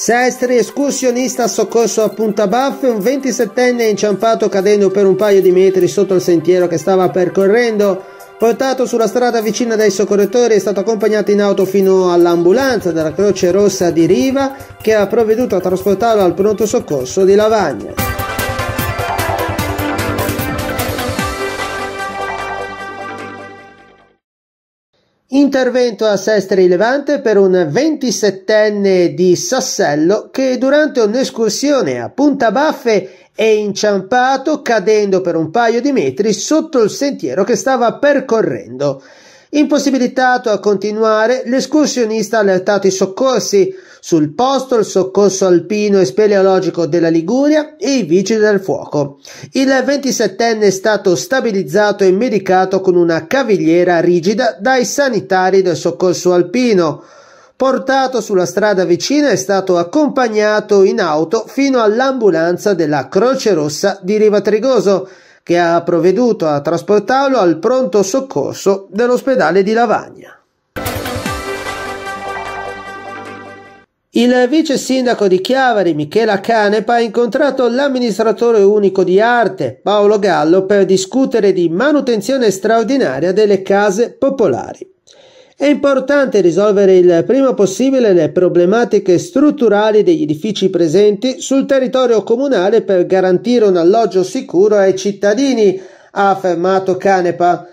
Sestri, escursionista soccorso a Puntabaffe, un 27enne inciampato cadendo per un paio di metri sotto il sentiero che stava percorrendo, portato sulla strada vicina dai soccorritori, è stato accompagnato in auto fino all'ambulanza della Croce Rossa di Riva che ha provveduto a trasportarlo al pronto soccorso di Lavagna. Intervento a Sestri Levante per un 27enne di Sassello che durante un'escursione a Puntabaffe è inciampato cadendo per un paio di metri sotto il sentiero che stava percorrendo. Impossibilitato a continuare, l'escursionista ha allertato i soccorsi. Sul posto il soccorso alpino e speleologico della Liguria e i vigili del fuoco. Il 27enne è stato stabilizzato e medicato con una cavigliera rigida dai sanitari del soccorso alpino. Portato sulla strada vicina è stato accompagnato in auto fino all'ambulanza della Croce Rossa di Riva Trigoso, che ha provveduto a trasportarlo al pronto soccorso dell'ospedale di Lavagna. Il vice sindaco di Chiavari, Michela Canepa, ha incontrato l'amministratore unico di arte, Paolo Gallo, per discutere di manutenzione straordinaria delle case popolari. È importante risolvere il prima possibile le problematiche strutturali degli edifici presenti sul territorio comunale per garantire un alloggio sicuro ai cittadini, ha affermato Canepa.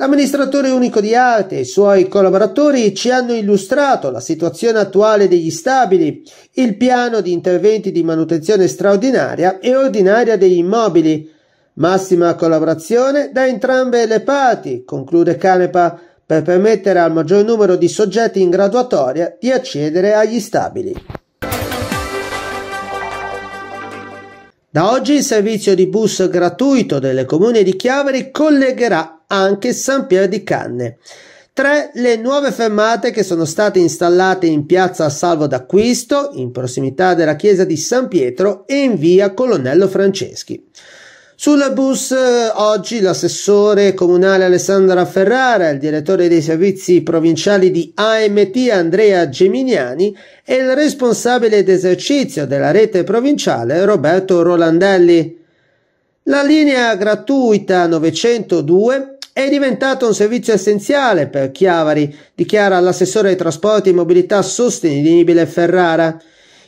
L'amministratore unico di arte e i suoi collaboratori ci hanno illustrato la situazione attuale degli stabili, il piano di interventi di manutenzione straordinaria e ordinaria degli immobili. Massima collaborazione da entrambe le parti, conclude Canepa, per permettere al maggior numero di soggetti in graduatoria di accedere agli stabili. Da oggi il servizio di bus gratuito delle comune di Chiavari collegherà anche San Pier di Canne. 3 le nuove fermate che sono state installate in piazza Salvo d'Acquisto, in prossimità della chiesa di San Pietro e in via Colonnello Franceschi. Sul bus oggi l'assessore comunale Alessandra Ferrara, il direttore dei servizi provinciali di AMT Andrea Geminiani e il responsabile d'esercizio della rete provinciale Roberto Rolandelli. La linea gratuita 902 è diventata un servizio essenziale per Chiavari, dichiara l'assessore ai trasporti e mobilità sostenibile Ferrara.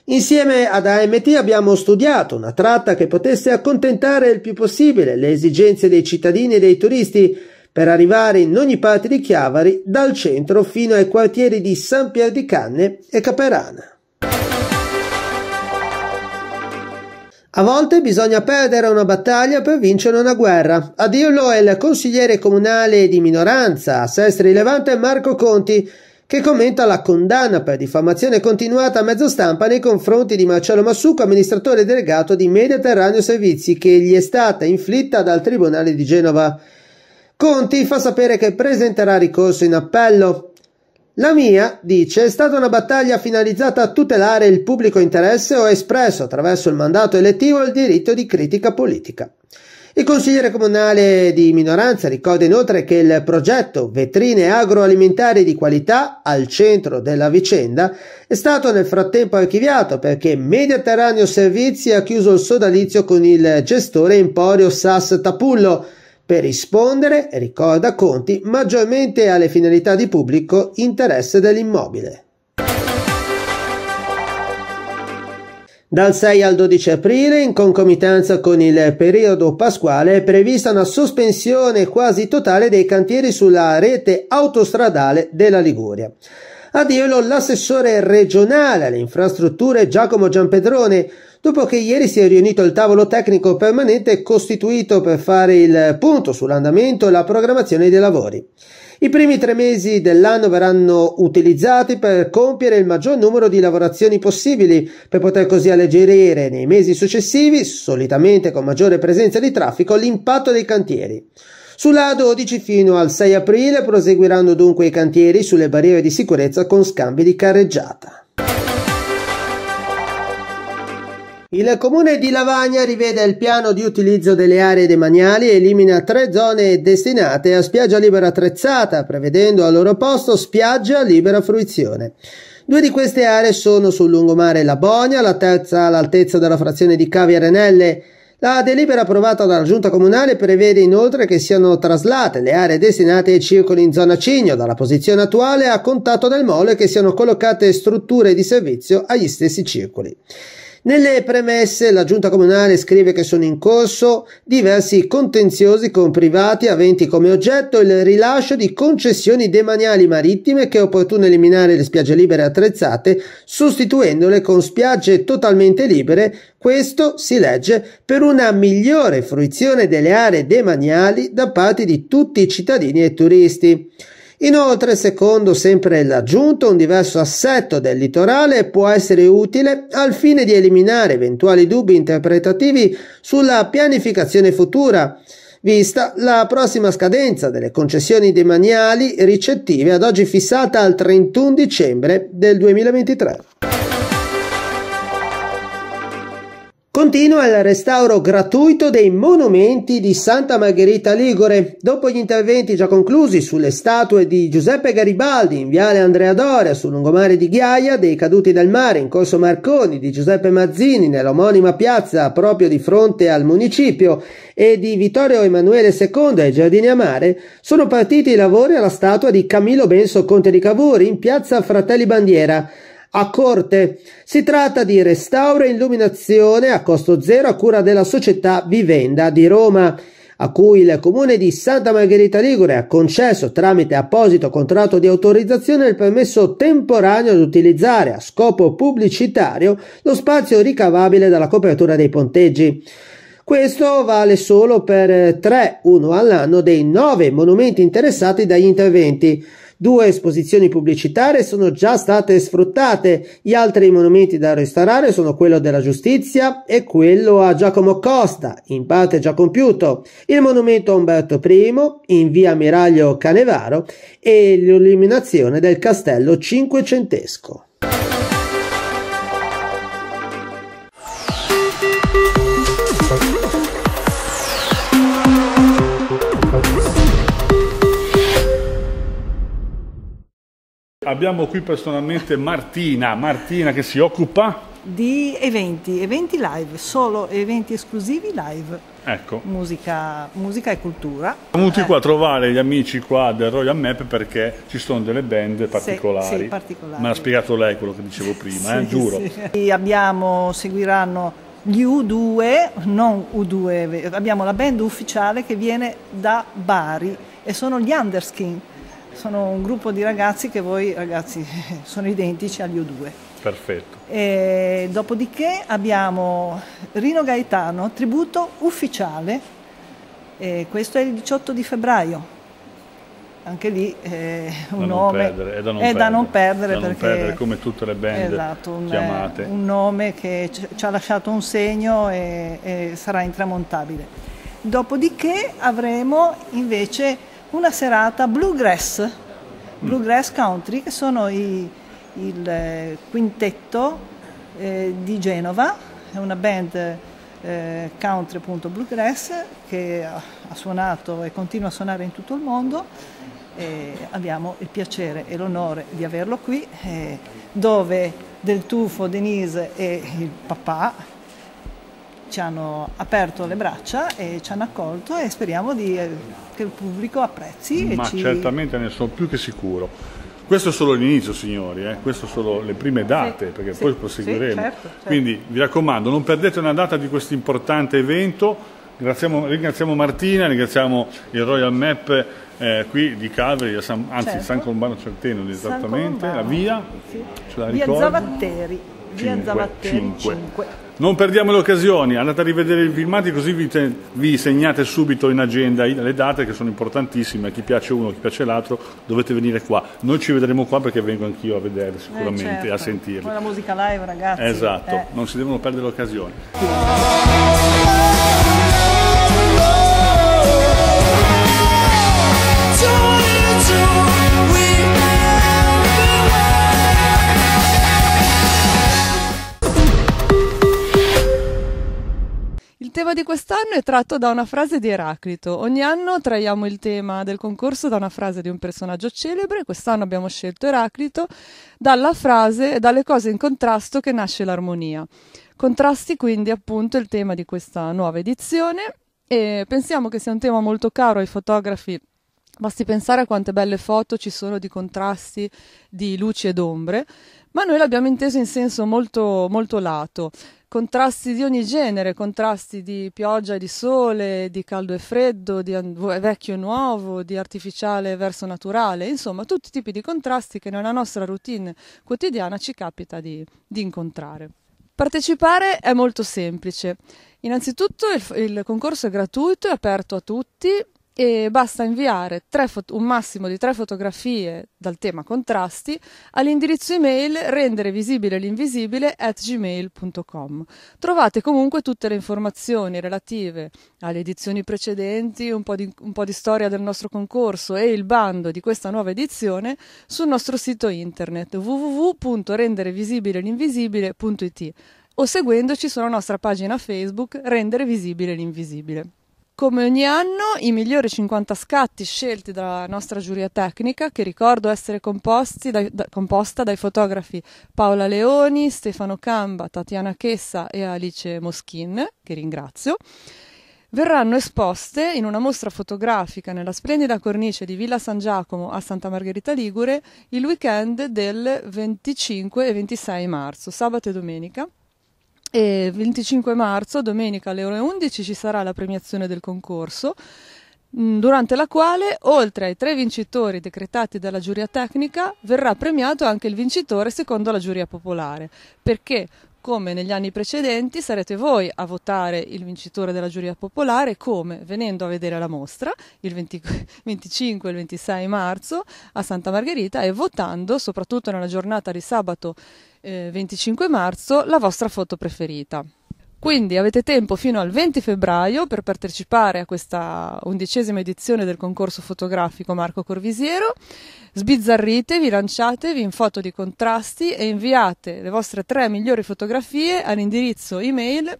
Insieme ad AMT abbiamo studiato una tratta che potesse accontentare il più possibile le esigenze dei cittadini e dei turisti per arrivare in ogni parte di Chiavari, dal centro fino ai quartieri di San Pier di Canne e Caperana. A volte bisogna perdere una battaglia per vincere una guerra. A dirlo è il consigliere comunale di minoranza a Sestri Levante Marco Conti, che commenta la condanna per diffamazione continuata a mezzo stampa nei confronti di Marcello Massucco, amministratore delegato di Mediterraneo Servizi, che gli è stata inflitta dal Tribunale di Genova. Conti fa sapere che presenterà ricorso in appello. La mia, dice, è stata una battaglia finalizzata a tutelare il pubblico interesse o espresso attraverso il mandato elettivo il diritto di critica politica. Il consigliere comunale di minoranza ricorda inoltre che il progetto Vetrine agroalimentari di qualità al centro della vicenda è stato nel frattempo archiviato perché Mediterraneo Servizi ha chiuso il sodalizio con il gestore Emporio Sas Tapullo per rispondere, ricorda Conti, maggiormente alle finalità di pubblico interesse dell'immobile. Dal 6 al 12 aprile, in concomitanza con il periodo pasquale, è prevista una sospensione quasi totale dei cantieri sulla rete autostradale della Liguria. A dirlo l'assessore regionale alle infrastrutture Giacomo Giampedrone, dopo che ieri si è riunito il tavolo tecnico permanente costituito per fare il punto sull'andamento e la programmazione dei lavori. I primi 3 mesi dell'anno verranno utilizzati per compiere il maggior numero di lavorazioni possibili, per poter così alleggerire nei mesi successivi, solitamente con maggiore presenza di traffico, l'impatto dei cantieri. Sulla A12 fino al 6 aprile proseguiranno dunque i cantieri sulle barriere di sicurezza con scambi di carreggiata. Il comune di Lavagna rivede il piano di utilizzo delle aree demaniali e elimina 3 zone destinate a spiaggia libera attrezzata, prevedendo al loro posto spiaggia libera fruizione. Due di queste aree sono sul lungomare Lavagna, la terza all'altezza della frazione di Cavi Arenelle. La delibera approvata dalla Giunta Comunale prevede inoltre che siano traslate le aree destinate ai circoli in zona Cigno dalla posizione attuale a Contatto del Molo e che siano collocate strutture di servizio agli stessi circoli. Nelle premesse la Giunta Comunale scrive che sono in corso diversi contenziosi con privati aventi come oggetto il rilascio di concessioni demaniali marittime che è opportuno eliminare le spiagge libere attrezzate sostituendole con spiagge totalmente libere, questo si legge per una migliore fruizione delle aree demaniali da parte di tutti i cittadini e turisti. Inoltre, secondo sempre la Giunta, un diverso assetto del litorale può essere utile al fine di eliminare eventuali dubbi interpretativi sulla pianificazione futura, vista la prossima scadenza delle concessioni demaniali ricettive ad oggi fissata al 31 dicembre del 2023. Continua il restauro gratuito dei monumenti di Santa Margherita Ligure. Dopo gli interventi già conclusi sulle statue di Giuseppe Garibaldi in viale Andrea Doria sul lungomare di Ghiaia, dei caduti del mare in corso Marconi, di Giuseppe Mazzini nell'omonima piazza proprio di fronte al municipio e di Vittorio Emanuele II ai giardini a mare, sono partiti i lavori alla statua di Camillo Benso Conte di Cavour in piazza Fratelli Bandiera a Corte. Si tratta di restauro e illuminazione a costo zero a cura della società Vivenda di Roma, a cui il comune di Santa Margherita Ligure ha concesso tramite apposito contratto di autorizzazione il permesso temporaneo ad utilizzare a scopo pubblicitario lo spazio ricavabile dalla copertura dei ponteggi. Questo vale solo per 3, uno all'anno, dei 9 monumenti interessati dagli interventi. 2 esposizioni pubblicitarie sono già state sfruttate, gli altri monumenti da restaurare sono quello della Giustizia e quello a Giacomo Costa, in parte già compiuto, il monumento a Umberto I in via Ammiraglio Canevaro e l'illuminazione del castello cinquecentesco. Abbiamo qui personalmente Martina che si occupa di eventi live, solo eventi esclusivi live, ecco. Musica e cultura. Siamo venuti qua a trovare gli amici qua del Royal Map perché ci sono delle band particolari, sì, particolari. Me l'ha spiegato lei quello che dicevo prima, sì, giuro. Sì. Seguiranno gli U2, non U2, abbiamo la band ufficiale che viene da Bari e sono gli Underskint. Sono un gruppo di ragazzi che voi ragazzi sono identici agli U2. Perfetto. E dopodiché abbiamo Rino Gaetano, tributo ufficiale, e questo è il 18 di febbraio. Anche lì un nome è da non perdere, perché come tutte le band, esatto, chiamate. Un nome che ci ha lasciato un segno e sarà intramontabile. Dopodiché avremo invece una serata Bluegrass Country, che sono il quintetto di Genova, è una band country, appunto Bluegrass, che ha suonato e continua a suonare in tutto il mondo. E abbiamo il piacere e l'onore di averlo qui, dove Del Tufo, Denise e il papà ci hanno aperto le braccia e ci hanno accolto e speriamo che il pubblico apprezzi. Ma certamente ne sono più che sicuro. Questo è solo l'inizio, signori, questo sono le prime date, sì, perché sì, poi proseguiremo. Sì, certo. Quindi vi raccomando, non perdete una data di questo importante evento. Ringraziamo Martina, ringraziamo il Royal Map qui di Calvary, San Colombano Centeno, esattamente, la via, sì. Ce la ricordo. Via Zavatteri. 5. Non perdiamo le occasioni, andate a rivedere i filmati così vi segnate subito in agenda le date che sono importantissime, a chi piace uno, a chi piace l'altro, dovete venire qua. Noi ci vedremo qua perché vengo anch'io a vedere sicuramente, certo. A sentirli. Con la musica live, ragazzi. Esatto, non si devono perdere l'occasione. Il tema di quest'anno è tratto da una frase di Eraclito. Ogni anno traiamo il tema del concorso da una frase di un personaggio celebre. Quest'anno abbiamo scelto Eraclito dalla frase e dalle cose in contrasto che nasce l'armonia. Contrasti quindi appunto il tema di questa nuova edizione e pensiamo che sia un tema molto caro ai fotografi. Basti pensare a quante belle foto ci sono di contrasti, di luci ed ombre, ma noi l'abbiamo inteso in senso molto, molto lato. Contrasti di ogni genere, contrasti di pioggia e di sole, di caldo e freddo, di vecchio e nuovo, di artificiale verso naturale, insomma tutti i tipi di contrasti che nella nostra routine quotidiana ci capita di incontrare. Partecipare è molto semplice. Innanzitutto il concorso è gratuito, è aperto a tutti, e basta inviare un massimo di 3 fotografie dal tema contrasti all'indirizzo email renderevisibilel'invisibile@gmail.com. Trovate comunque tutte le informazioni relative alle edizioni precedenti, un po' di storia del nostro concorso e il bando di questa nuova edizione sul nostro sito internet www.renderevisibilel'invisibile.it o seguendoci sulla nostra pagina Facebook Rendere Visibile l'Invisibile. Come ogni anno, i migliori 50 scatti scelti dalla nostra giuria tecnica, che ricordo essere composta dai fotografi Paola Leoni, Stefano Camba, Tatiana Chessa e Alice Moschin, che ringrazio, verranno esposte in una mostra fotografica nella splendida cornice di Villa San Giacomo a Santa Margherita Ligure il weekend del 25 e 26 marzo, sabato e domenica. E 25 marzo, domenica alle ore 11, ci sarà la premiazione del concorso, durante la quale, oltre ai 3 vincitori decretati dalla giuria tecnica, verrà premiato anche il vincitore secondo la giuria popolare, perché, come negli anni precedenti, sarete voi a votare il vincitore della giuria popolare, come venendo a vedere la mostra il 25 e il 26 marzo a Santa Margherita e votando, soprattutto nella giornata di sabato 25 marzo, la vostra foto preferita. Quindi avete tempo fino al 20 febbraio per partecipare a questa 11ª edizione del concorso fotografico Marco Corvisiero. Sbizzarritevi, lanciatevi in foto di contrasti e inviate le vostre 3 migliori fotografie all'indirizzo email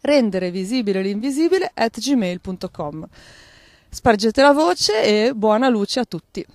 renderevisibilel'invisibile@gmail.com. Spargete la voce e buona luce a tutti!